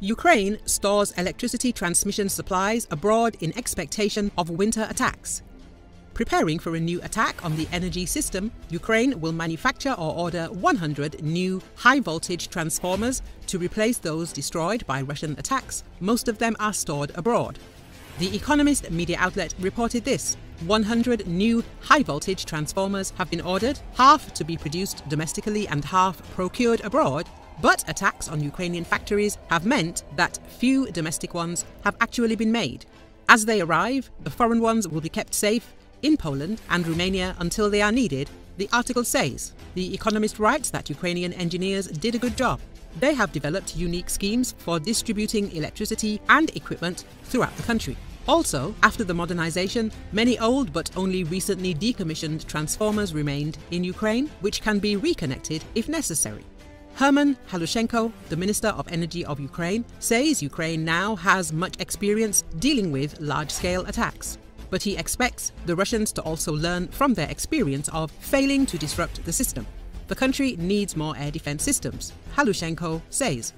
Ukraine stores electricity transmission supplies abroad in expectation of winter attacks. Preparing for a new attack on the energy system, Ukraine will manufacture or order 100 new high-voltage transformers to replace those destroyed by Russian attacks. Most of them are stored abroad. The Economist media outlet reported this. 100 new high-voltage transformers have been ordered, half to be produced domestically and half procured abroad, but attacks on Ukrainian factories have meant that few domestic ones have actually been made. As they arrive, the foreign ones will be kept safe in Poland and Romania until they are needed, the article says. The Economist writes that Ukrainian engineers did a good job. They have developed unique schemes for distributing electricity and equipment throughout the country. Also, after the modernization, many old but only recently decommissioned transformers remained in Ukraine, which can be reconnected if necessary. Herman Halushchenko, the Minister of Energy of Ukraine, says Ukraine now has much experience dealing with large-scale attacks. But he expects the Russians to also learn from their experience of failing to disrupt the system. The country needs more air defense systems, Halushchenko says.